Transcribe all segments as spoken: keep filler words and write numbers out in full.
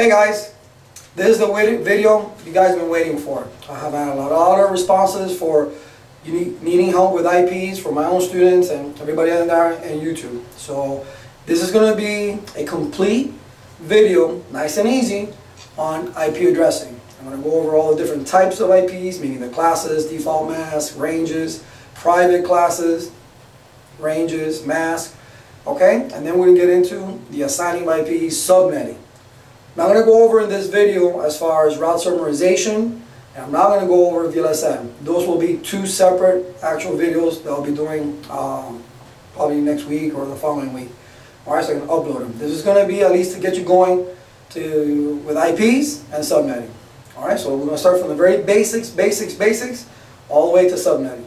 Hey guys, this is the video you guys have been waiting for. I have had a lot of responses for needing help with I Ps for my own students and everybody out there and YouTube. So this is going to be a complete video, nice and easy, on I P addressing. I'm going to go over all the different types of I Ps, meaning the classes, default mask, ranges, private classes, ranges, mask, okay? And then we're going to get into the assigning of I Ps, subnetting. Now I'm going to go over in this video as far as route summarization, and I'm not going to go over V L S M. Those will be two separate actual videos that I'll be doing um, probably next week or the following week. Alright, so I can upload them. This is going to be at least to get you going to with I Ps and subnetting. Alright, so we're going to start from the very basics, basics, basics, all the way to subnetting.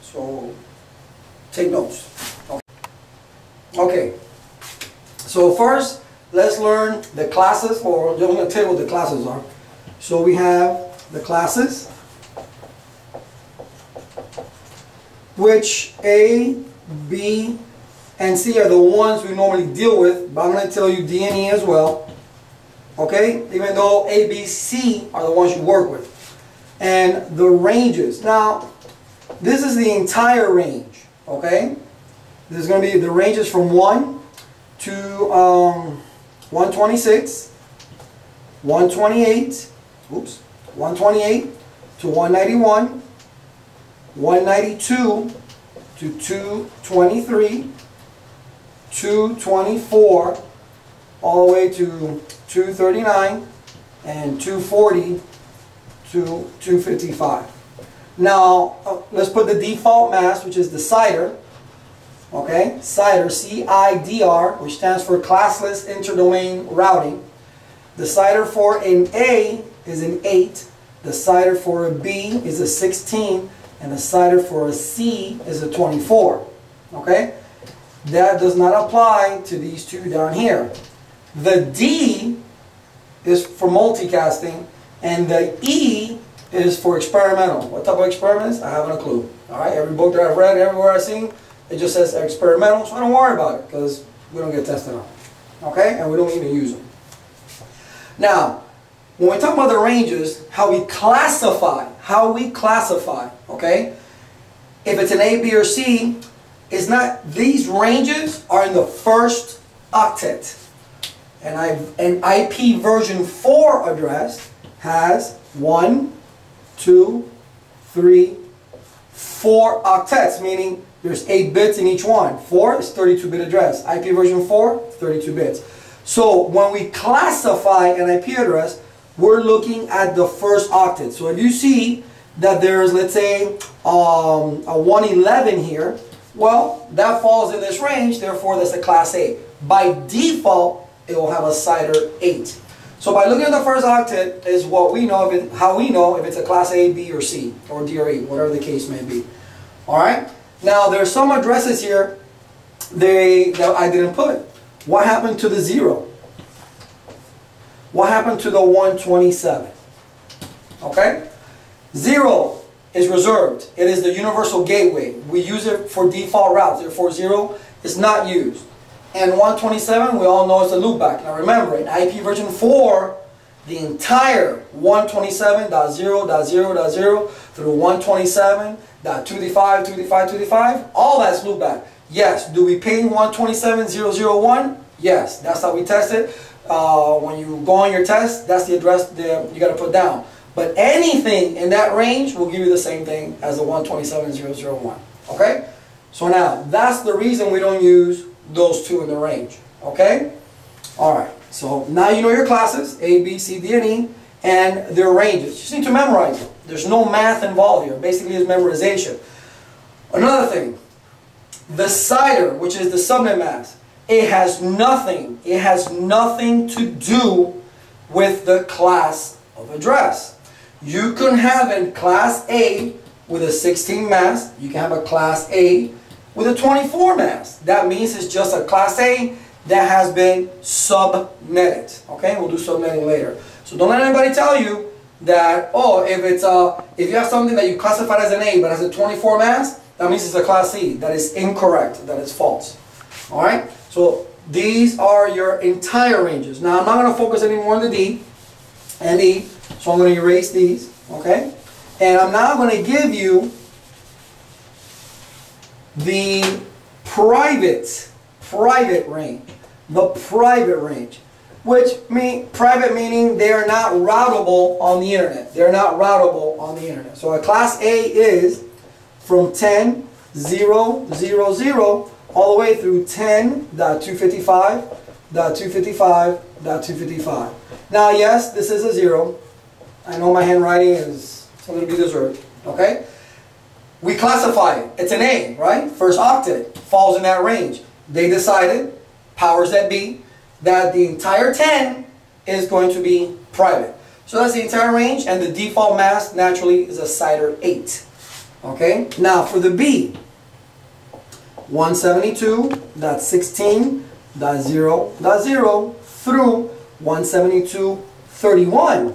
So take notes. Okay, okay. So first, let's learn the classes, or I'm going to tell you what the classes are. So we have the classes, which A, B, and C are the ones we normally deal with, but I'm going to tell you D and E as well, okay? Even though A, B, C are the ones you work with. And the ranges. Now, this is the entire range, okay? This is going to be the ranges from one to um, one twenty-six, one twenty-eight, oops, one twenty-eight to one ninety-one, one ninety-two to two twenty-three, two twenty-four, all the way to two thirty-nine, and two forty to two fifty-five. Now, uh, let's put the default mask, which is the C I D R. Okay, C I D R, C I D R, which stands for Classless Interdomain Routing. The C I D R for an A is an eight, the C I D R for a B is a sixteen, and the C I D R for a C is a twenty-four. Okay, that does not apply to these two down here. The D is for multicasting, and the E is for experimental. What type of experiments? I haven't a clue. All right, every book that I've read, everywhere I've seen, it just says experimental, so I don't worry about it because we don't get tested on. Okay? And we don't even use them. Now, when we talk about the ranges, how we classify, how we classify, okay? If it's an A, B, or C, it's not, these ranges are in the first octet. And I've, an I P version four address has one, two, three, four octets, meaning there's eight bits in each one. four is thirty-two bit address. I P version four, thirty-two bits. So when we classify an I P address, we're looking at the first octet. So if you see that there's, let's say, um, a one eleven here, well, that falls in this range, therefore that's a class A. By default, it will have a C I D R eight. So by looking at the first octet is what we know, if it, how we know if it's a class A, B, or C, or D, or E, whatever the case may be. All right? Now there's some addresses here they, that I didn't put. What happened to the zero? What happened to the one twenty-seven? Okay? Zero is reserved. It is the universal gateway. We use it for default routes. Therefore, zero is not used. And one twenty-seven, we all know it's a loopback. Now remember, in I P version four, the entire one twenty-seven dot zero dot zero dot zero through one twenty-seven dot two fifty-five two fifty-five two fifty-five, all that's loopback. Yes, do we ping one twenty-seven dot zero dot zero dot one? Yes, that's how we test it. Uh, when you go on your test, that's the address that you got to put down. But anything in that range will give you the same thing as the one twenty-seven dot zero dot zero dot one. Okay? So now, that's the reason we don't use those two in the range. Okay? Alright, so now you know your classes, A, B, C, D, and E, and their ranges. You just need to memorize them. There's no math involved here. Basically, it's memorization. Another thing, the C I D R, which is the subnet mask, it has nothing, it has nothing to do with the class of address. You can have a class A with a sixteen mask. You can have a class A with a twenty-four mask. That means it's just a class A that has been subnetted. Okay, we'll do subnetting later. So don't let anybody tell you that, oh, if it's a, if you have something that you classified as an A but has a twenty-four mask, that means it's a class C. That is incorrect. That is false. All right. So These are your entire ranges. Now, I'm not going to focus anymore on the D and E, so I'm going to erase these, okay? And I'm now going to give you the private, private range, the private range, which mean private meaning they are not routable on the internet. They're not routable on the internet. So a class A is from ten dot zero dot zero all the way through ten dot two fifty-five dot two fifty-five dot two fifty-five. Now, yes, this is a zero. I know my handwriting is something to be deserved, okay? We classify it. It's an A, right? First octet falls in that range. They decided, powers that be, that the entire ten is going to be private. So that's the entire range, and the default mask naturally is a C I D R eight. Okay? Now for the B, one seventy-two dot sixteen dot zero dot zero through one seventy-two dot thirty-one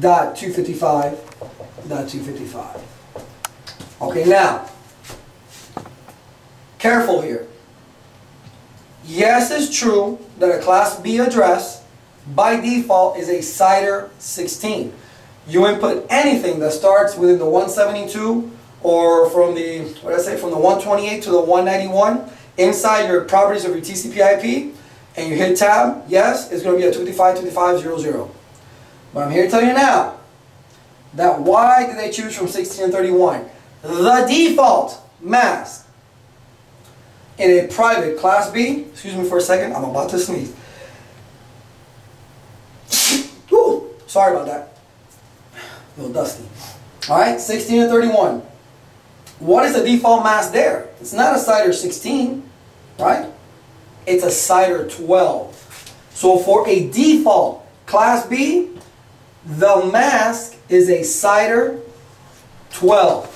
dot two fifty-five dot two fifty-five. Okay, now, careful here. Yes, it's true that a class B address by default is a C I D R sixteen. You input anything that starts within the one seventy-two or from the, what did I say, from the one twenty-eight to the one ninety-one inside your properties of your T C P I P, and you hit tab, yes, it's going to be a two fifty-five, two fifty-five, zero zero. But I'm here to tell you now that why did they choose from sixteen and thirty-one? The default mask in a private class B, excuse me for a second, I'm about to sneeze. Ooh, sorry about that. A little dusty. Alright, sixteen and thirty-one. What is the default mask there? It's not a C I D R sixteen, right? It's a C I D R twelve. So for a default class B, the mask is a C I D R twelve.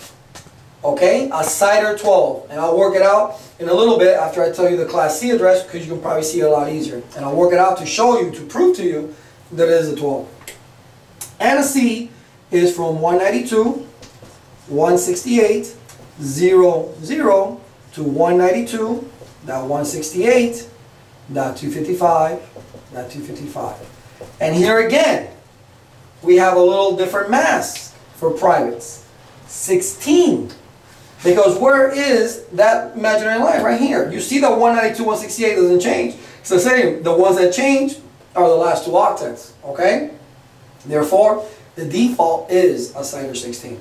Okay, a C I D R twelve, and I'll work it out in a little bit after I tell you the class C address, because you can probably see it a lot easier, and I'll work it out to show you, to prove to you that it is a twelve. And a C is from one ninety-two dot one sixty-eight dot zero dot zero to one ninety-two dot one sixty-eight dot two fifty-five dot two fifty-five. And here again, we have a little different mask for privates, sixteen. Because where is that imaginary line? Right here. You see that one ninety-two, one sixty-eight doesn't change. It's the same. The ones that change are the last two octets. Okay? Therefore, the default is a C I D R sixteen.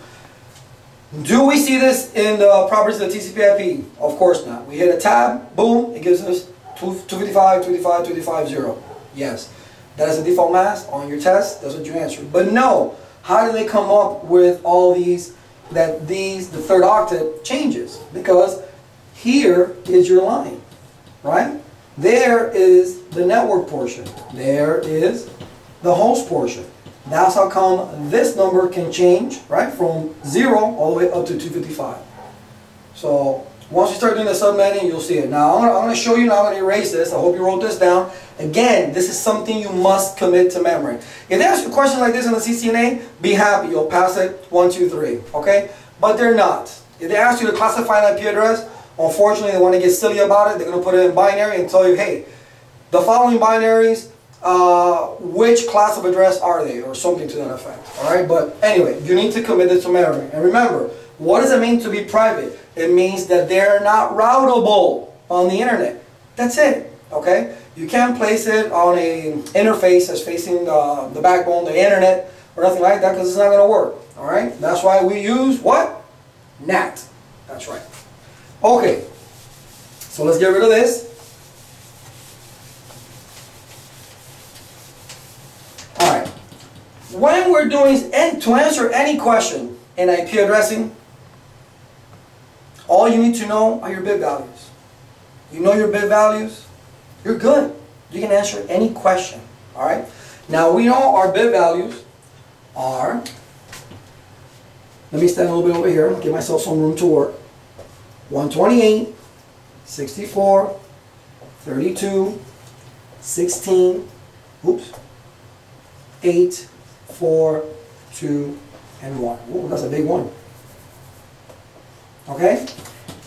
Do we see this in the properties of the T C P I P? Of course not. We hit a tab, boom, it gives us two fifty-five, two fifty-five, two fifty-five, zero. Yes. That is the default mask on your test. That's what you answered. But no, how do they come up with all these? That these, the third octet changes, because here is your line, right? There is the network portion. There is the host portion. That's how come this number can change, right? From zero all the way up to two fifty-five. So once you start doing the subnetting, you'll see it. Now I'm going to show you, now I'm going to erase this. I hope you wrote this down. Again, this is something you must commit to memory. If they ask you questions like this in the C C N A, be happy. You'll pass it one, two, three, okay? But they're not. If they ask you to classify an I P address, unfortunately, they want to get silly about it. They're going to put it in binary and tell you, hey, the following binaries, uh, which class of address are they? Or something to that effect, all right? But anyway, you need to commit it to memory. And remember, what does it mean to be private? It means that they're not routable on the internet. That's it, okay? You can't place it on an interface that's facing the, the backbone, the internet, or nothing like that, because it's not gonna work, all right? That's why we use what? N A T, that's right. Okay, so let's get rid of this. All right, when we're doing, and to answer any question in I P addressing, all you need to know are your bit values. You know your bit values, you're good. You can answer any question, all right? Now, we know our bit values are, let me stand a little bit over here, give myself some room to work, one twenty-eight, sixty-four, thirty-two, sixteen, oops, eight, four, two, and one. Ooh, that's a big one. Okay?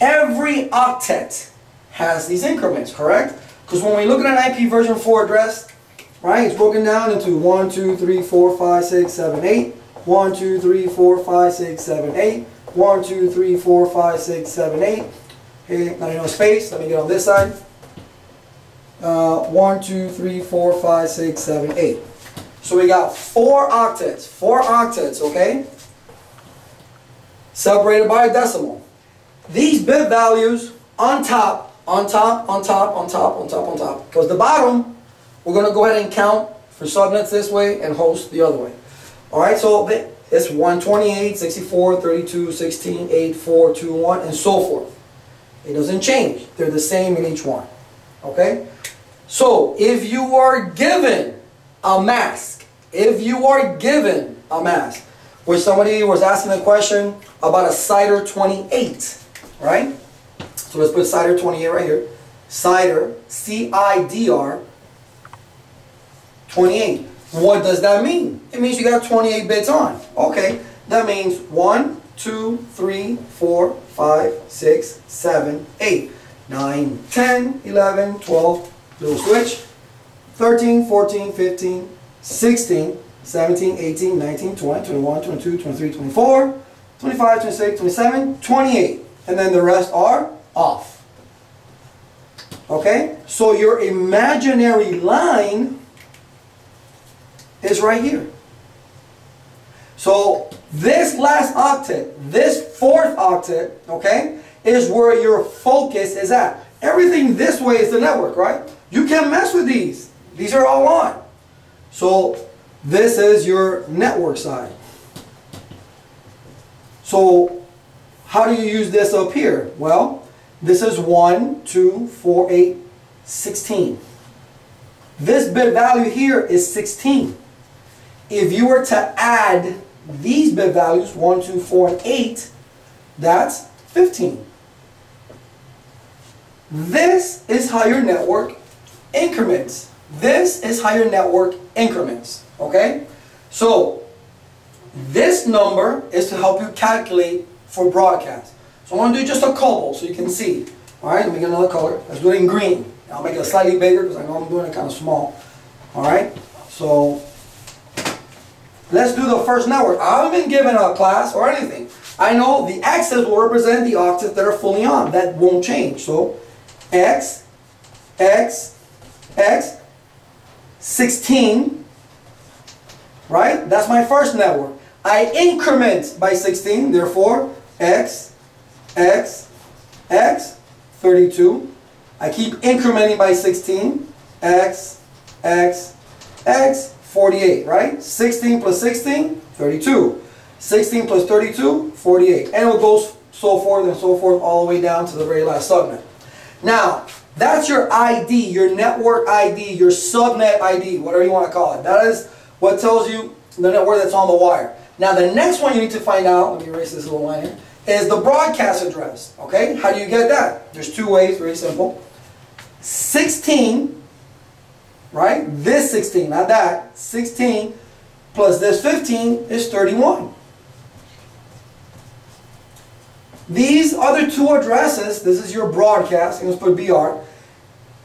Every octet has these increments, correct? Because when we look at an I P version four address, right, it's broken down into one, two, three, four, five, six, seven, eight, one, two, three, four, five, six, seven, eight, one, two, three, four, five, six, seven, eight. Okay, not enough space. Let me get on this side. Uh, one, two, three, four, five, six, seven, eight. So we got four octets, four octets, okay? Separated by a decimal. These bit values on top, on top, on top, on top, on top, on top. Because the bottom, we're going to go ahead and count for subnets this way and host the other way. Alright, so it's one twenty-eight, sixty-four, thirty-two, sixteen, eight, four, two, one, and so forth. It doesn't change. They're the same in each one. Okay? So, if you are given a mask, if you are given a mask, which somebody was asking a question about a C I D R twenty-eight, right? So let's put C I D R twenty-eight right here. C I D R, C I D R, twenty-eight. What does that mean? It means you got twenty-eight bits on. Okay, that means one, two, three, four, five, six, seven, eight, nine, ten, eleven, twelve, little switch, thirteen, fourteen, fifteen, sixteen, seventeen, eighteen, nineteen, twenty, twenty-one, twenty-two, twenty-three, twenty-four, twenty-five, twenty-six, twenty-seven, twenty-eight, and then the rest are off. Okay, so your imaginary line is right here. So this last octet, this fourth octet, okay, is where your focus is at. Everything this way is the network, right? You can't mess with these. These are all on. So this is your network side. So how do you use this up here? Well, this is one, two, four, eight, sixteen. This bit value here is sixteen. If you were to add these bit values, one, two, four, and eight, that's fifteen. This is how your network increments. This is how your network increments, okay? So, this number is to help you calculate for broadcast. So I'm going to do just a couple so you can see. Alright, let me get another color. Let's do it in green. I'll make it slightly bigger because I know I'm doing it kind of small. Alright, so let's do the first network. I haven't been given a class or anything. I know the X's will represent the octets that are fully on. That won't change. So X, X, X, sixteen, right? That's my first network. I increment by sixteen, therefore X, X, X, thirty-two. I keep incrementing by sixteen, X, X, X, forty-eight, right? sixteen plus sixteen, thirty-two. sixteen plus thirty-two, forty-eight. And it goes so forth and so forth all the way down to the very last subnet. Now, that's your I D, your network I D, your subnet I D, whatever you want to call it. That is what tells you the network that's on the wire. Now, the next one you need to find out, let me erase this little line here, is the broadcast address, okay? How do you get that? There's two ways, very simple. sixteen, right? This sixteen, not that. sixteen plus this fifteen is thirty-one. These other two addresses, this is your broadcast, and let's put B R.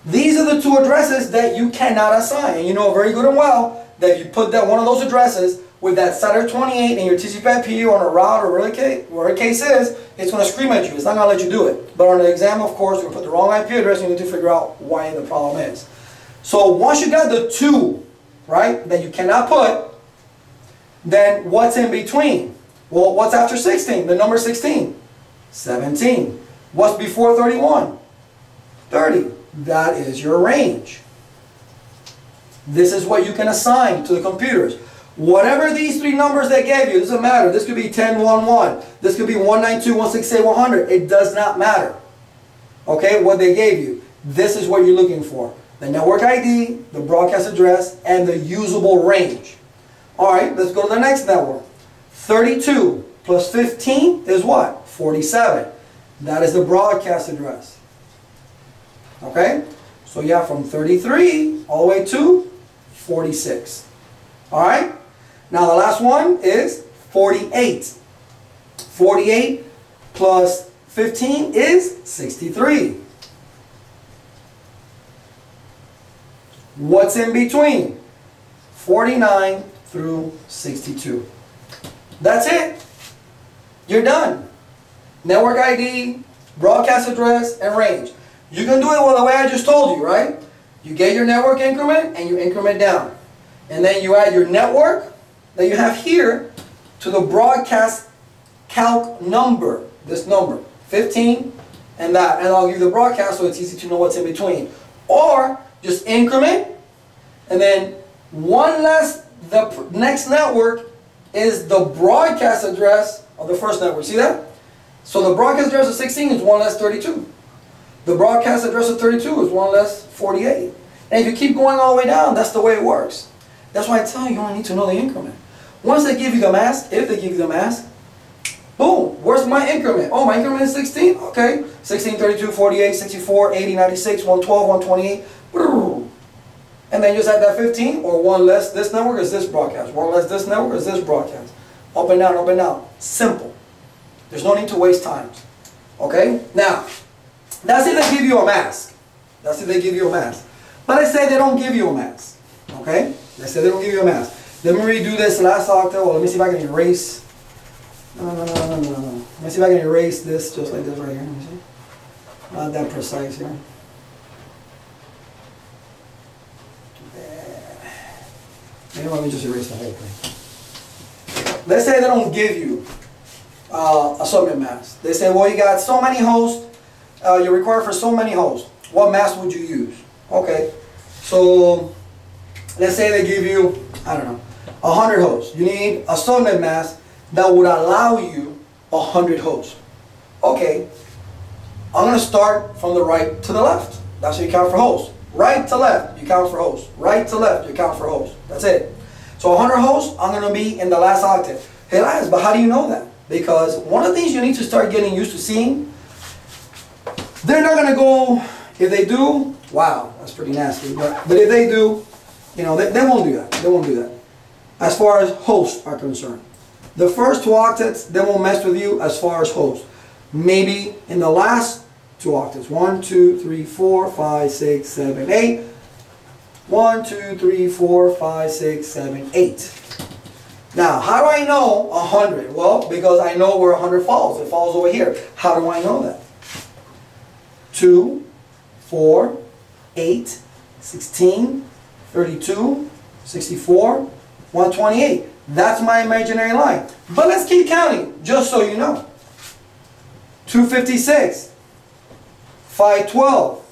These are the two addresses that you cannot assign. And you know very good and well that you put that one of those addresses with that C I D R twenty-eight and your T C P I P on a route or whatever the case is, it's going to scream at you. It's not going to let you do it. But on the exam, of course, you're going to put the wrong I P address and you need to figure out why the problem is. So once you got the two, right, that you cannot put, then what's in between? Well, what's after sixteen? The number sixteen? seventeen. What's before thirty-one? thirty. That is your range. This is what you can assign to the computers. Whatever these three numbers they gave you, it doesn't matter. This could be ten, one, one. This could be one ninety-two, one sixty-eight, one hundred. It does not matter. Okay, what they gave you. This is what you're looking for. The network I D, the broadcast address, and the usable range. Alright, let's go to the next network. thirty-two plus fifteen is what? forty-seven. That is the broadcast address. Okay, so you have from thirty-three all the way to forty-six. Alright, now the last one is forty-eight. forty-eight plus fifteen is sixty-three. What's in between? forty-nine through sixty-two. That's it. You're done. Network I D, broadcast address, and range. You can do it well the way I just told you, right? You get your network increment and you increment down. And then you add your network that you have here to the broadcast calc number, this number, fifteen, and that. And I'll give you the broadcast so it's easy to know what's in between. Or just increment, and then one less, the next network is the broadcast address of the first network. See that? So the broadcast address of sixteen is one less thirty-two. The broadcast address of thirty-two is one less forty-eight. And if you keep going all the way down, that's the way it works. That's why I tell you, you only need to know the increment. Once they give you the mask, if they give you the mask, boom, where's my increment? Oh, my increment is sixteen? Okay. sixteen, thirty-two, forty-eight, sixty-four, eighty, ninety-six, one twelve, one twenty-eight. And then just add that fifteen, or one less this network is this broadcast. One less this network is this broadcast. Up and down, up and down. Simple. There's no need to waste time. Okay? Now, that's if they give you a mask. That's if they give you a mask. But let's say they don't give you a mask. Okay? Let's say they don't give you a mask. Let me redo this last octave. Well, let me see if I can erase. No, no, no, no, no, no. Let me see if I can erase this just like this right here. Let me see. Not that precise here. Maybe let me just erase the whole thing. Let's say they don't give you uh, a subnet mask. They say, well, you got so many hosts. Uh, you're required for so many hosts. What mask would you use? Okay. So let's say they give you, I don't know, one hundred hosts. You need a subnet mask that would allow you one hundred hosts. Okay, I'm going to start from the right to the left. That's how you count for hosts. Right to left, you count for hosts. Right to left, you count for hosts. That's it. So one hundred hosts, I'm going to be in the last octave. Hey, Elias, but how do you know that? Because one of the things you need to start getting used to seeing, they're not going to go, if they do, wow, that's pretty nasty. But, but if they do, you know, they, they won't do that. They won't do that. As far as hosts are concerned. The first two octets, they won't mess with you as far as hosts. Maybe in the last two octets, one, two, three, four, five, six, seven, eight. one, two, three, four, five, six, seven, eight. Now, how do I know one hundred? Well, because I know where one hundred falls. It falls over here. How do I know that? two, four, eight, sixteen, thirty-two, sixty-four, one twenty-eight. That's my imaginary line. But let's keep counting, just so you know. two fifty-six, five twelve,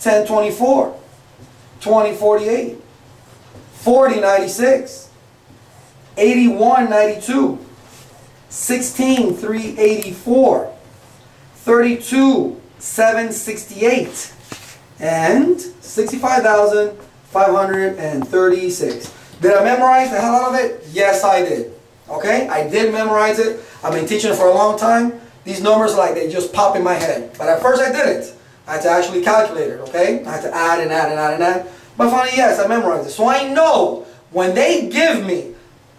ten twenty-four, twenty forty-eight, forty ninety-six, eighty-one ninety-two, sixteen three eighty-four, thirty-two seven sixty-eight, and sixty-five thousand five hundred thirty-six. Did I memorize the hell out of it? Yes, I did. Okay? I did memorize it. I've been teaching it for a long time. These numbers, like, they just pop in my head. But at first I didn't. I had to actually calculate it, okay? I had to add and add and add and add. But finally, yes, I memorized it. So I know when they give me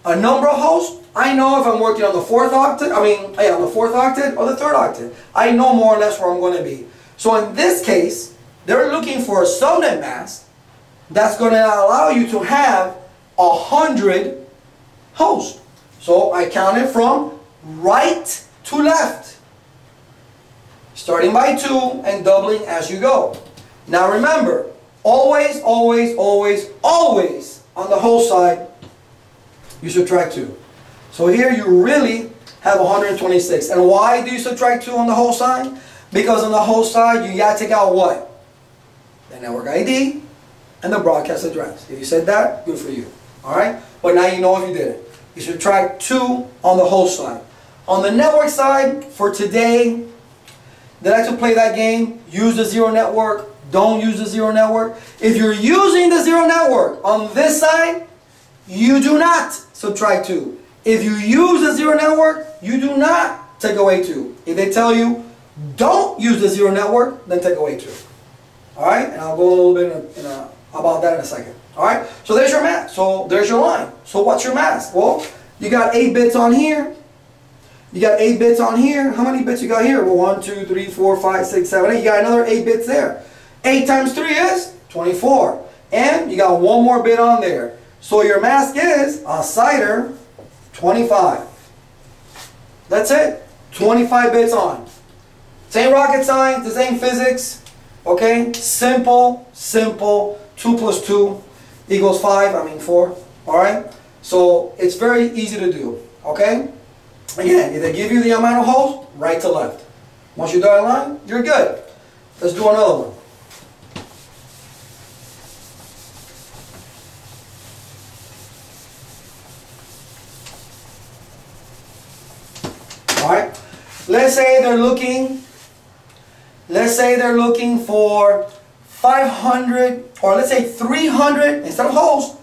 a number of hosts, I know if I'm working on the fourth octet, I mean, yeah, on the fourth octet or the third octet. I know more or less where I'm going to be. So in this case, they're looking for a subnet mask that's going to allow you to have a hundred hosts. So I counted from right to left, starting by two and doubling as you go. Now remember, always, always, always, always on the host side, you subtract two. So here you really have one hundred twenty-six. And why do you subtract two on the host side? Because on the host side, you gotta take out what? The network I D and the broadcast address. If you said that, good for you. All right? But now you know if you did it. You subtract two on the host side. On the network side, for today, they like to play that game. Use the zero network. Don't use the zero network. If you're using the zero network on this side, you do not subtract two. If you use the zero network, you do not take away two. If they tell you, don't use the zero network, then take away two. All right? And I'll go a little bit in a, in a about that in a second. All right, so there's your mask. So there's your line. So what's your mask? Well, you got eight bits on here. You got eight bits on here. How many bits you got here? Well, one, two, three, four, five, six, seven, eight. You got another eight bits there. Eight times three is twenty-four. And you got one more bit on there. So your mask is a C I D R twenty-five. That's it. twenty-five bits on. This ain't rocket science. This ain't physics. Okay? Simple, simple. two plus two equals five. I mean four. Alright? So it's very easy to do. Okay? Again, if they give you the amount of holes, right to left. Once you draw a line, you're good. Let's do another one. Alright, let's say they're looking, let's say they're looking for five hundred, or let's say three hundred, instead of holes,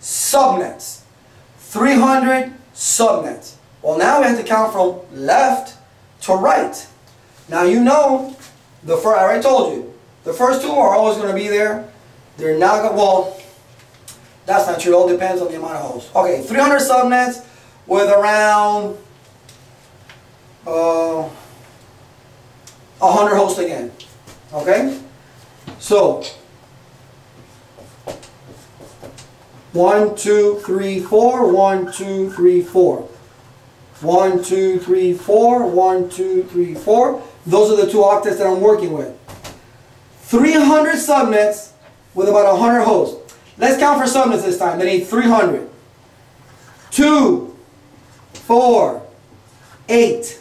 subnets. three hundred subnets. Well, now we have to count from left to right. Now you know, the first, I already told you, the first two are always going to be there. They're not going to, well, that's not true, it all depends on the amount of holes. Okay, three hundred subnets with around Uh, one hundred hosts again. Okay? So, one, two, three, four, one, two, three, four. one, two, three, four, one, two, three, four. Those are the two octets that I'm working with. three hundred subnets with about one hundred hosts. Let's count for subnets this time. They need three hundred. two, four, eight,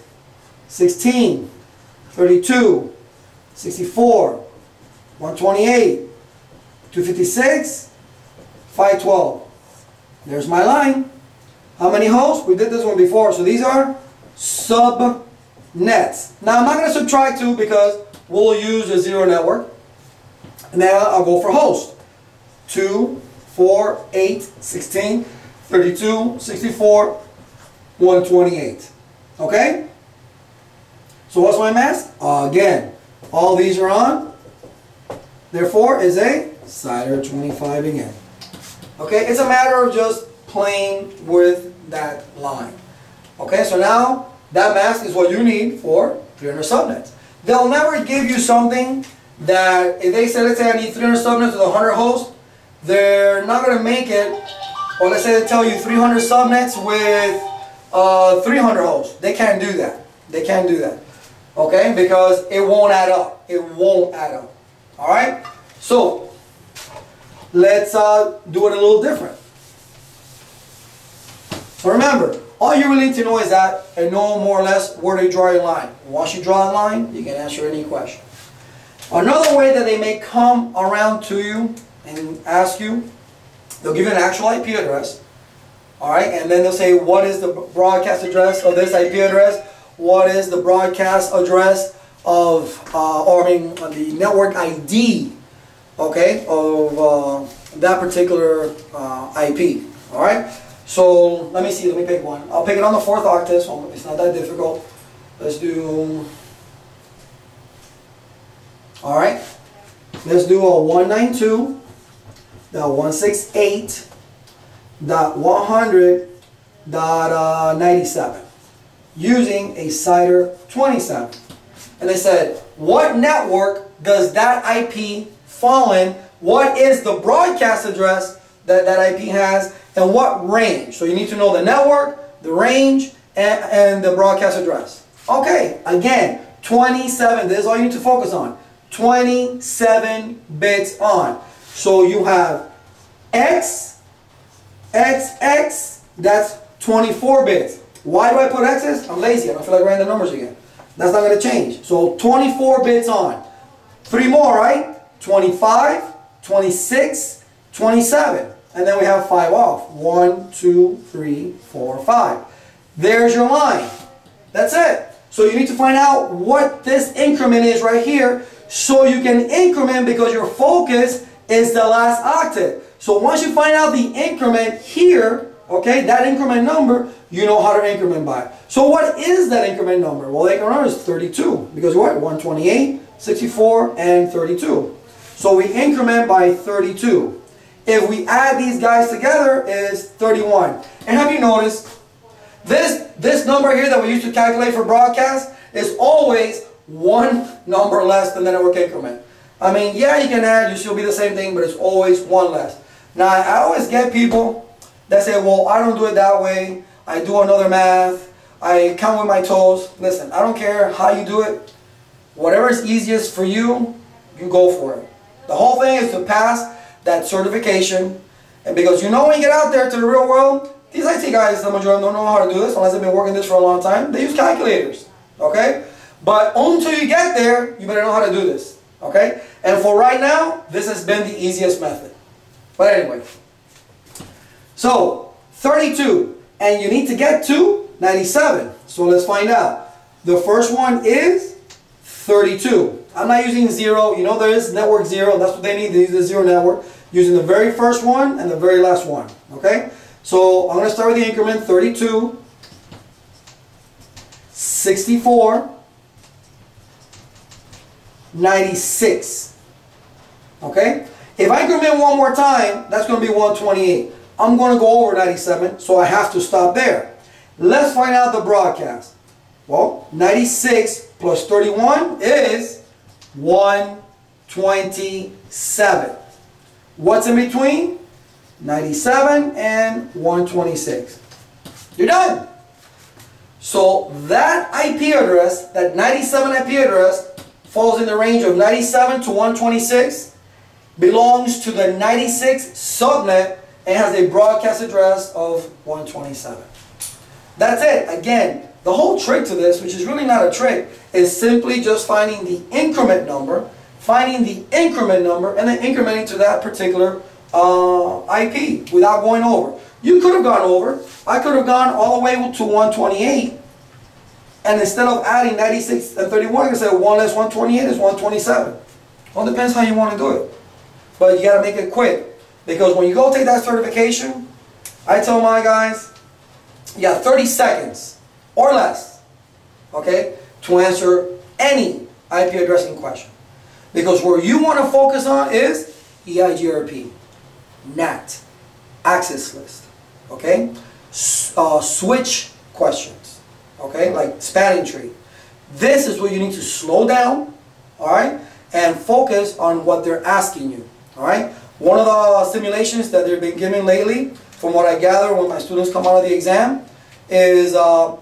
sixteen, thirty-two, sixty-four, one twenty-eight, two fifty-six, five twelve. There's my line. How many holes? We did this one before, so these are subnets. Now I'm not going to subtract two because we'll use a zero network. Now I'll go for host. two, four, eight, sixteen, thirty-two, sixty-four, one twenty-eight. Okay? So what's my mask? Again, all these are on. Therefore, is a C I D R twenty-five again. Okay, it's a matter of just playing with that line. Okay, so now that mask is what you need for three hundred subnets. They'll never give you something that if they say, let's say I need three hundred subnets with one hundred hosts, they're not going to make it. Or let's say they tell you three hundred subnets with uh, three hundred hosts. They can't do that. They can't do that. Okay, because it won't add up. It won't add up. All right. So let's uh, do it a little different. So remember, all you really need to know is that and know more or less where to draw your line. Once you draw a line, you can answer any question. Another way that they may come around to you and ask you, they'll give you an actual I P address. All right, and then they'll say, what is the broadcast address of this I P address? What is the broadcast address of, uh, or I mean, the network I D, okay, of uh, that particular uh, I P, all right? So, let me see, let me pick one. I'll pick it on the fourth octet, so it's not that difficult. Let's do, all right, let's do a one ninety-two dot one sixty-eight dot one hundred dot ninety-seven. Using a C I D R twenty-seven. And they said, what network does that I P fall in? What is the broadcast address that that I P has? And what range? So you need to know the network, the range, and, and the broadcast address. Okay, again, twenty-seven. This is all you need to focus on. twenty-seven bits on. So you have X, X X, that's twenty-four bits. Why do I put X's? I'm lazy. I don't feel like writing the numbers again. That's not going to change. So twenty-four bits on. Three more, right? twenty-five, twenty-six, twenty-seven. And then we have five off. One, two, three, four, five. There's your line. That's it. So you need to find out what this increment is right here so you can increment because your focus is the last octet. So once you find out the increment here, okay, that increment number, you know how to increment by. So what is that increment number? Well, the increment number is thirty-two. Because what? one twenty-eight, sixty-four, and thirty-two. So we increment by thirty-two. If we add these guys together, it's thirty-one. And have you noticed, this, this number here that we used to calculate for broadcast is always one number less than the network increment. I mean, yeah, you can add, you still be the same thing, but it's always one less. Now, I always get people that say, well, I don't do it that way. I do another math. I count with my toes. Listen, I don't care how you do it. Whatever is easiest for you, you go for it. The whole thing is to pass that certification. And because you know when you get out there to the real world, these I T guys, the majority don't know how to do this unless they've been working this for a long time. They use calculators, okay? But until you get there, you better know how to do this, okay? And for right now, this has been the easiest method. But anyway, so thirty-two, and you need to get to ninety-seven. So let's find out. The first one is thirty-two. I'm not using zero. You know there is network zero. That's what they need. They use the zero network. Using the very first one and the very last one, okay? So I'm going to start with the increment thirty-two, sixty-four, ninety-six, okay? If I increment one more time, that's going to be one twenty-eight. I'm going to go over ninety-seven, so I have to stop there. Let's find out the broadcast. Well, ninety-six plus thirty-one is one twenty-seven. What's in between? ninety-seven and one twenty-six. You're done. So that I P address, that ninety-seven I P address, falls in the range of ninety-seven to one twenty-six, belongs to the ninety-six subnet, and has a broadcast address of one twenty-seven. That's it. Again, the whole trick to this, which is really not a trick, is simply just finding the increment number, finding the increment number, and then incrementing to that particular Uh, I P without going over. You could have gone over. I could have gone all the way to one twenty-eight, and instead of adding ninety-six and thirty-one, I could say one less one twenty-eight is one twenty-seven. Well, it depends how you want to do it, but you got to make it quick, because when you go take that certification, I tell my guys, you got thirty seconds or less, okay, to answer any I P addressing question, because where you want to focus on is E I G R P. N A T, access list, okay, S uh, switch questions, okay, like spanning tree. This is where you need to slow down, all right, and focus on what they're asking you, all right. One of the simulations that they've been giving lately, from what I gather when my students come out of the exam, is, uh,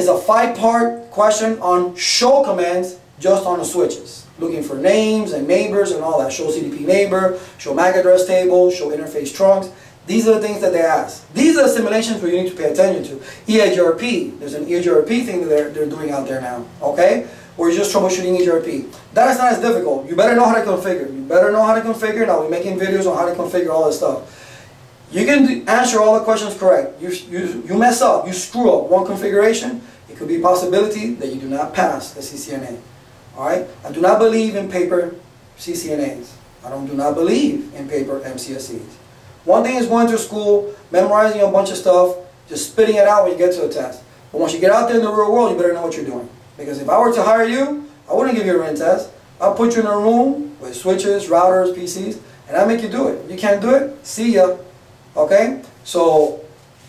is a five-part question on show commands just on the switches. Looking for names and neighbors and all that. Show C D P neighbor, show M A C address table, show interface trunks. These are the things that they ask. These are the simulations where you need to pay attention to. E I G R P, there's an E I G R P thing that they're, they're doing out there now, okay? Where you're just troubleshooting E I G R P. That is not as difficult. You better know how to configure. You better know how to configure. Now we're making videos on how to configure all this stuff. You can answer all the questions correct. You, you, you mess up, you screw up one configuration, it could be a possibility that you do not pass the C C N A. Alright? I do not believe in paper C C N As. I don't do not believe in paper M C S Es. One thing is going to school, memorizing a bunch of stuff, just spitting it out when you get to a test. But once you get out there in the real world, you better know what you're doing. Because if I were to hire you, I wouldn't give you a written test. I'll put you in a room with switches, routers, P Cs, and I make you do it. If you can't do it, see ya. Okay? So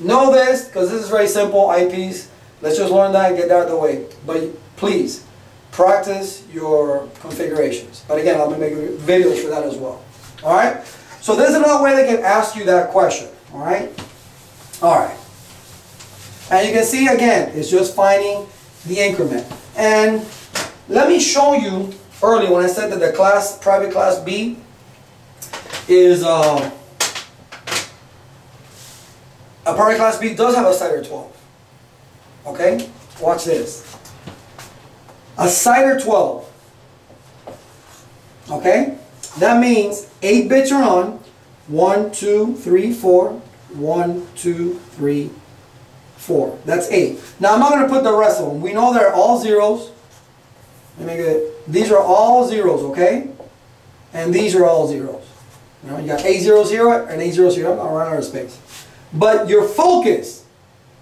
know this, because this is very simple, I Ps. Let's just learn that and get that out of the way. But please, practice your configurations. But again, I'll be making videos for that as well. All right? So there's another way they can ask you that question. All right? All right. And you can see, again, it's just finding the increment. And let me show you earlier when I said that the class, private class B, is, uh, a private class B does have a C I D R twelve. Okay? Watch this. A C I D R twelve, okay, that means eight bits are on, one, two, three, four, one, two, three, four, that's eight. Now I'm not going to put the rest of them, we know they're all zeros, let me get, these are all zeros, okay, and these are all zeros, you know, you got eight zero zero and eight zero zero, I'll run out of space, but your focus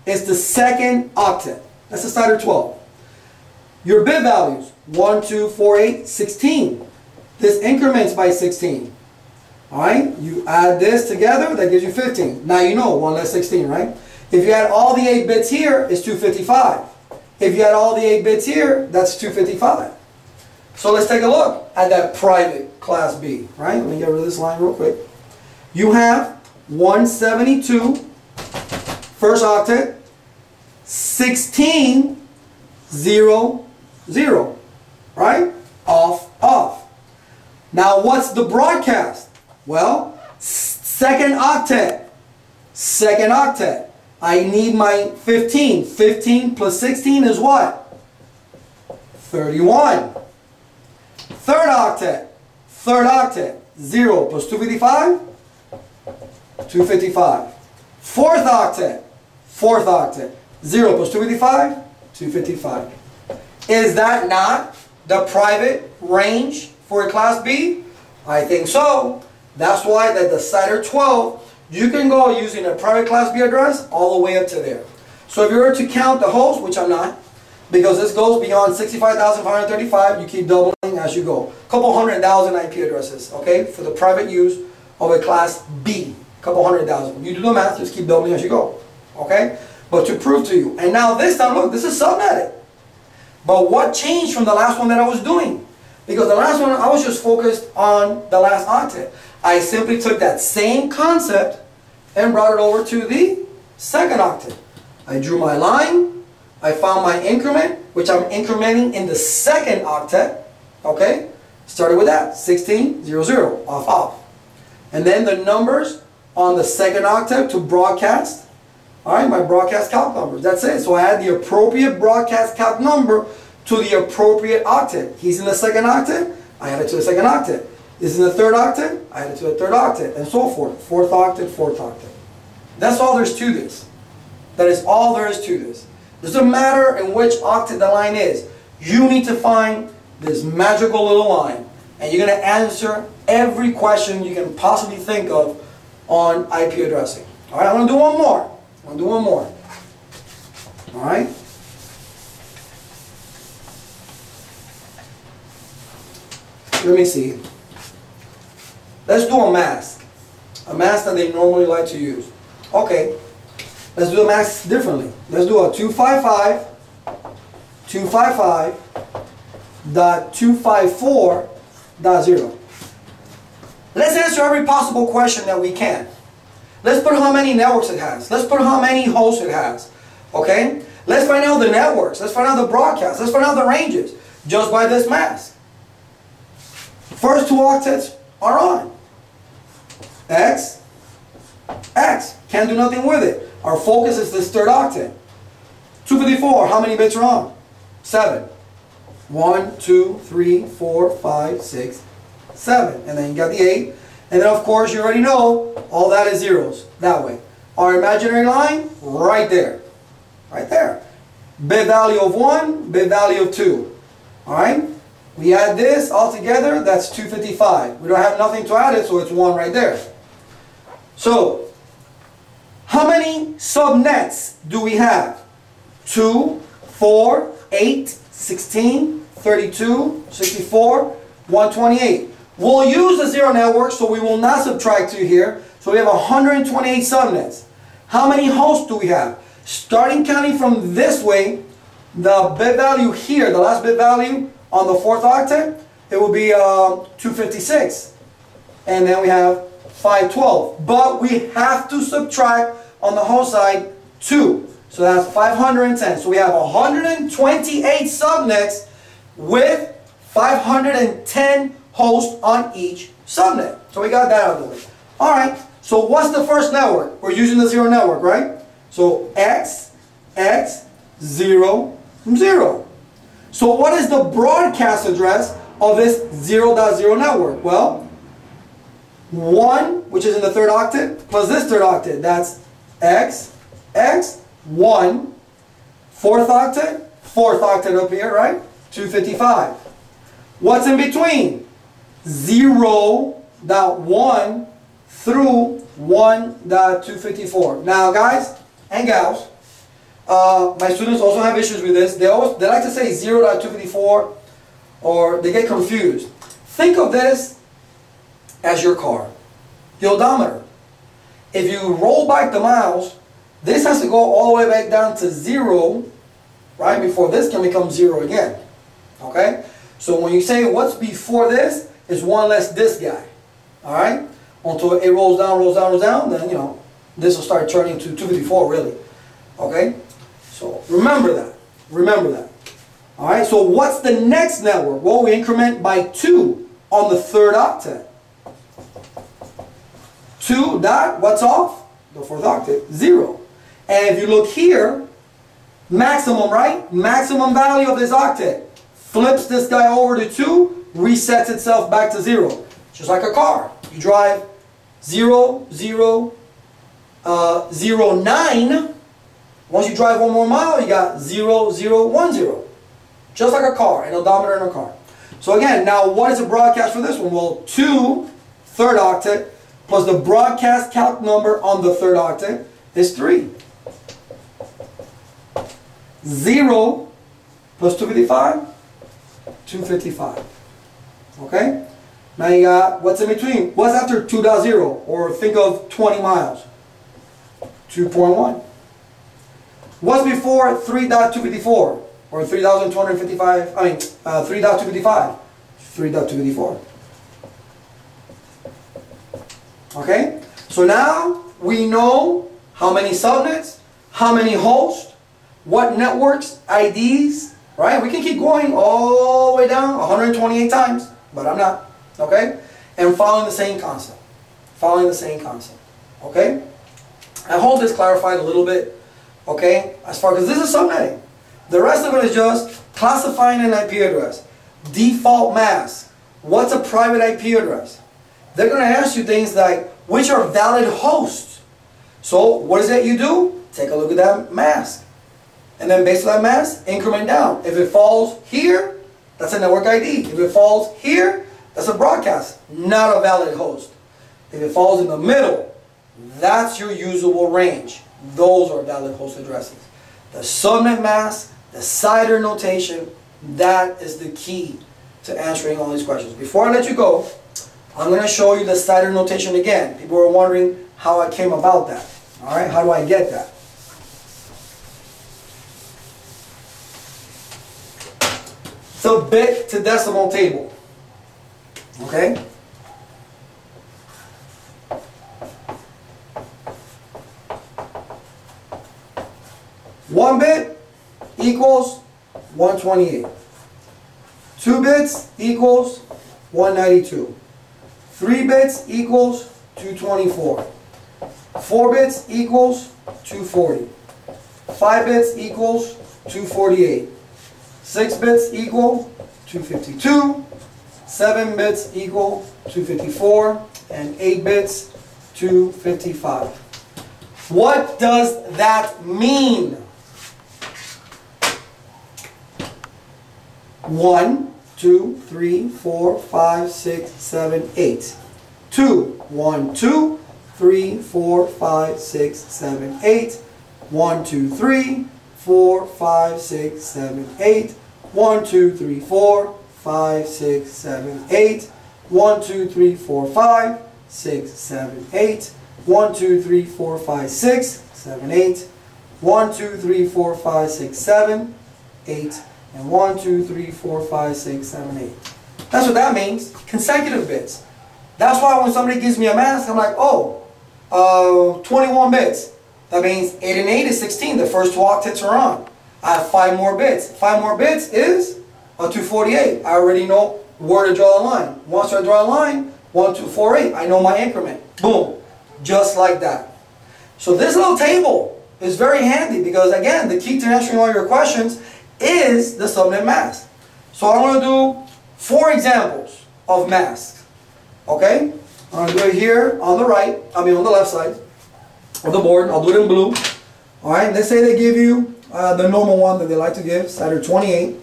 is the second octet, that's the C I D R twelve. Your bit values, one, two, four, eight, sixteen. This increments by sixteen. Alright, you add this together, that gives you fifteen. Now you know, one less sixteen, right? If you add all the eight bits here, it's two fifty-five. If you add all the eight bits here, that's two fifty-five. So let's take a look at that private class B, right? Let me get rid of this line real quick. You have one seventy-two, first octet, sixteen, zero, zero, right? Off, off. Now what's the broadcast? Well, second octet, second octet. I need my fifteen. fifteen plus sixteen is what? thirty-one. Third octet, third octet, zero plus two fifty-five, two fifty-five. Fourth octet, fourth octet, zero plus two fifty-five, two fifty-five. Is that not the private range for a class B? I think so. That's why that the C I D R twelve, you can go using a private class B address all the way up to there. So if you were to count the hosts, which I'm not, because this goes beyond sixty-five thousand five hundred thirty-five, you keep doubling as you go. A couple hundred thousand I P addresses, okay, for the private use of a class B. A couple hundred thousand. You do the math, just keep doubling as you go, okay? But to prove to you, and now this time, look, this is subnetted. But what changed from the last one that I was doing? Because the last one, I was just focused on the last octet. I simply took that same concept and brought it over to the second octet. I drew my line. I found my increment, which I'm incrementing in the second octet, okay? Started with that, sixteen, zero, zero, off, off. And then the numbers on the second octet to broadcast, all right, my broadcast calc numbers, that's it. So I had the appropriate broadcast calc number to the appropriate octet. He's in the second octet, I add it to the second octet. He's in the third octet, I add it to the third octet, and so forth. Fourth octet, fourth octet. That's all there's to this. That is all there is to this. Doesn't matter in which octet the line is. You need to find this magical little line. And you're going to answer every question you can possibly think of on I P addressing. Alright, I'm going to do one more. I'm going to do one more. Alright. Let me see. Let's do a mask. A mask that they normally like to use. Okay. Let's do the masks differently. Let's do a two fifty-five, two fifty-five dot two fifty-four dot zero. Let's answer every possible question that we can. Let's put how many networks it has. Let's put how many hosts it has. Okay? Let's find out the networks. Let's find out the broadcasts. Let's find out the ranges just by this mask. First two octets are on. X, X. Can't do nothing with it. Our focus is this third octet. two fifty-four, how many bits are on? seven. one, two, three, four, five, six, seven. And then you got the eight. And then, of course, you already know all that is zeros. That way. Our imaginary line, right there. Right there. Bit value of one, bit value of two. Alright? We add this all together, that's two fifty-five. We don't have nothing to add it, so it's one right there. So, how many subnets do we have? two, four, eight, sixteen, thirty-two, sixty-four, one twenty-eight. We'll use the zero network, so we will not subtract two here. So we have one hundred twenty-eight subnets. How many hosts do we have? Starting counting from this way, the bit value here, the last bit value on the fourth octet, it will be um, two fifty-six. And then we have five twelve, but we have to subtract on the host side two, so that's five hundred ten. So we have one hundred twenty-eight subnets with five hundred ten hosts on each subnet. So we got that out of the way. All right, so what's the first network? We're using the zero network, right? So X, X, zero, zero. So what is the broadcast address of this zero dot zero network? Well, one, which is in the third octet, plus this third octet, that's X, X, one, fourth octet, fourth octet up here, right? two fifty-five. What's in between? zero dot one through one dot two fifty-four. Now guys and gals, uh, my students also have issues with this. They always, they like to say zero dot two fifty-four, or they get confused. Think of this as your car, the odometer. If you roll back the miles, this has to go all the way back down to zero, right, before this can become zero again, okay? So when you say what's before this, it's one less this guy. Alright? Until it rolls down, rolls down, rolls down, then you know, this will start turning to two fifty-four really. Okay? So remember that. Remember that. Alright, so what's the next network? Well, we increment by two on the third octet. two dot, what's off? The fourth octet, zero. And if you look here, maximum, right? Maximum value of this octet. Flips this guy over to two, resets itself back to zero. Just like a car. You drive zero, zero, uh, zero, nine. Once you drive one more mile, you got zero, zero, one, zero. Just like a car, an odometer in a car. So again, now what is the broadcast for this one? Well, two, third octet, plus the broadcast calc number on the third octet is three. zero plus two fifty-five, two fifty-five. Okay? Now you got, what's in between? What's after two point zero? Or think of twenty miles. two point one. What's before three point two five four? Or three thousand two hundred fifty-five, I mean, uh, three point two five five, three point two five four. Okay? So now we know how many subnets, how many hosts, what networks, I Ds, right? We can keep going all the way down one hundred twenty-eight times, but I'm not, okay? And following the same concept. Following the same concept, okay? I hope this clarified a little bit, okay? As far as this is subnetting. The rest of it is just classifying an I P address, default mask, what's a private I P address. They're going to ask you things like, which are valid hosts? So what is it you do? Take a look at that mask. And then based on that mask, increment down. If it falls here, that's a network I D. If it falls here, that's a broadcast, not a valid host. If it falls in the middle, that's your usable range. Those are valid host addresses. The subnet mask, the C I D R notation, that is the key to answering all these questions. Before I let you go, I'm going to show you the C I D R notation again. People are wondering how I came about that. All right, how do I get that? It's a bit to decimal table. Okay? One bit equals one twenty-eight. Two bits equals one ninety-two. Three bits equals two twenty-four. Four bits equals two forty. Five bits equals two forty-eight. Six bits equal two fifty-two. Seven bits equal two fifty-four. And eight bits, two fifty-five. What does that mean? One, two, three, four, five, six, seven, eight. Two, one, two, three, four, five, six, seven, eight. One, two, three, four, five, six, seven, eight. One, two, three, four, five, six, seven, eight. One, two, three, four, five, six, seven, eight. One, two, three, four, five, six, seven, eight. One, two, three, four, five, six, seven, eight. And one, two, three, four, five, six, seven, eight. That's what that means. Consecutive bits. That's why when somebody gives me a mask, I'm like, oh, uh, twenty-one bits. That means eight and eight is sixteen. The first two octets are on. I have five more bits. Five more bits is a two forty-eight. I already know where to draw a line. Once I draw a line, one, two, four, eight. I know my increment. Boom. Just like that. So this little table is very handy because, again, the key to answering all your questions is the subnet mask. So I want to do four examples of masks. Okay? I'm going to do it here on the right, I mean on the left side of the board. I'll do it in blue. Alright, let's say they give you uh, the normal one that they like to give, C I D R twenty-eight.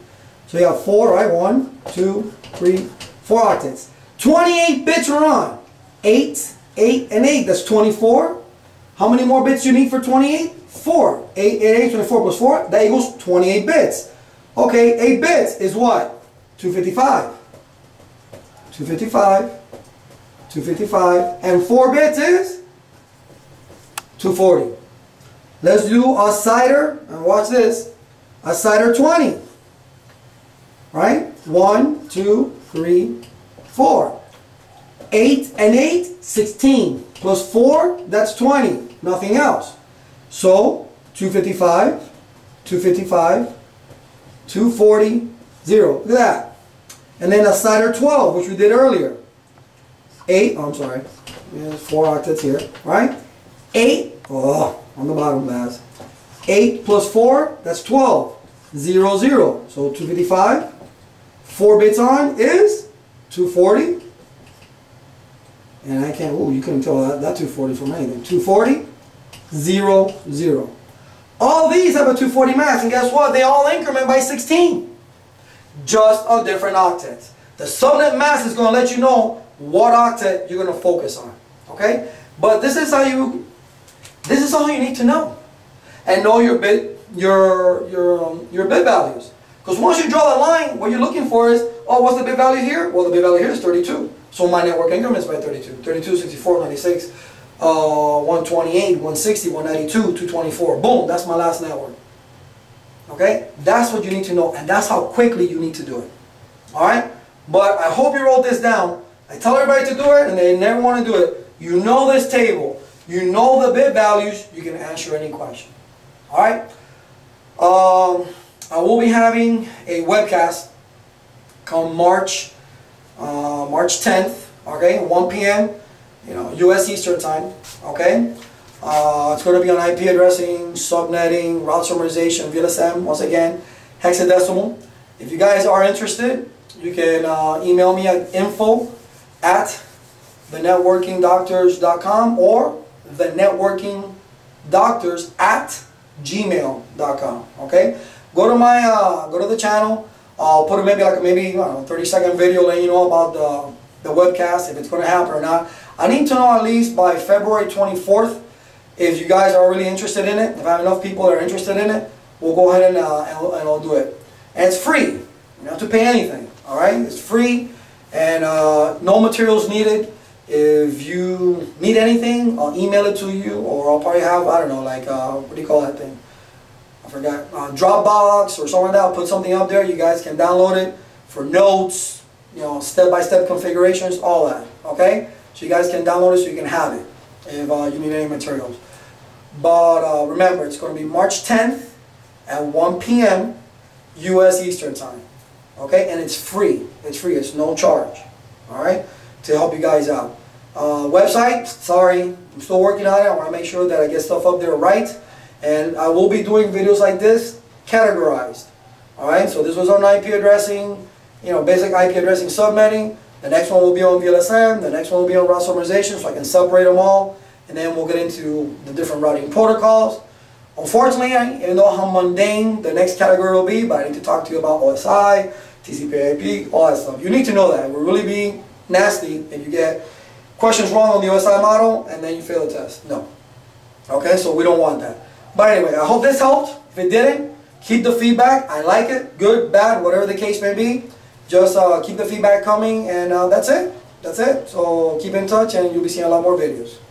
So you have four, right? One, two, three, four octets. twenty-eight bits are on. eight, eight, and eight. That's twenty-four. How many more bits you need for twenty-eight? four. eight, eight, eight, twenty-four plus four, that equals twenty-eight bits. Okay, eight bits is what? two fifty-five. two fifty-five. two fifty-five. And four bits is? two forty. Let's do a C I D R, and watch this, a C I D R twenty. Right? One, two, three, four. Eight and eight, sixteen. Plus four, that's twenty. Nothing else. So, two fifty-five, two fifty-five, two forty, zero. Look at that. And then a C I D R twelve, which we did earlier. Eight, oh, I'm sorry. There's four octets here, right? Eight, oh, on the bottom, guys. Eight plus four, that's twelve. Zero, zero. So two fifty-five, four bits on is two forty. And I can't, oh, you couldn't tell that, that two forty from anything. two forty, zero, zero. All these have a two forty max, and guess what? They all increment by sixteen. Just on different octets. The subnet mass is going to let you know what octet you're going to focus on. Okay? But this is how you, this is all you need to know. And know your bit, your, your, um, your bit values. Because once you draw a line, what you're looking for is, oh, what's the bit value here? Well, the bit value here is thirty-two. So my network increments by thirty-two. thirty-two, sixty-four, ninety-six, uh, one twenty-eight, one sixty, one ninety-two, two twenty-four. Boom, that's my last network. Okay? That's what you need to know, and that's how quickly you need to do it. Alright? But I hope you wrote this down. I tell everybody to do it, and they never want to do it. You know this table. You know the bit values. You can answer any question. Alright? Um... I will be having a webcast come March, uh, March tenth, okay, one P M, you know, U S Eastern time, okay. Uh, it's going to be on I P addressing, subnetting, route summarization, V L S M, once again, hexadecimal. If you guys are interested, you can uh, email me at info at thenetworkingdoctors dot com or thenetworkingdoctors at gmail dot com, okay. Go to my, uh, go to the channel. I'll put a maybe like a maybe I don't know, thirty second video letting you know about the, the webcast, if it's going to happen or not. I need to know at least by February twenty-fourth if you guys are really interested in it. If I have enough people that are interested in it, we'll go ahead and, uh, and, and I'll do it. And it's free. You don't have to pay anything. All right, it's free and uh, no materials needed. If you need anything, I'll email it to you, or I'll probably have I don't know like uh, what do you call that thing? I forgot, uh, Dropbox or something like that. I'll put something up there. You guys can download it for notes, you know, step-by-step configurations, all that, okay? So you guys can download it so you can have it if uh, you need any materials. But uh, remember, it's going to be March tenth at one P M U S Eastern time, okay? And it's free. It's free. It's no charge, all right, to help you guys out. Uh, website, sorry, I'm still working on it. I want to make sure that I get stuff up there right. And I will be doing videos like this, categorized. Alright, so this was on I P addressing, you know, basic I P addressing subnetting. The next one will be on V L S M, the next one will be on route summarization, so I can separate them all. And then we'll get into the different routing protocols. Unfortunately, I, even though how mundane the next category will be, but I need to talk to you about O S I, T C P I P, all that stuff. You need to know that. It will really be nasty if you get questions wrong on the O S I model and then you fail the test. No. Okay, so we don't want that. But anyway, I hope this helped. If it didn't, keep the feedback. I like it. Good, bad, whatever the case may be. Just uh, keep the feedback coming, and uh, that's it. That's it. So keep in touch, and you'll be seeing a lot more videos.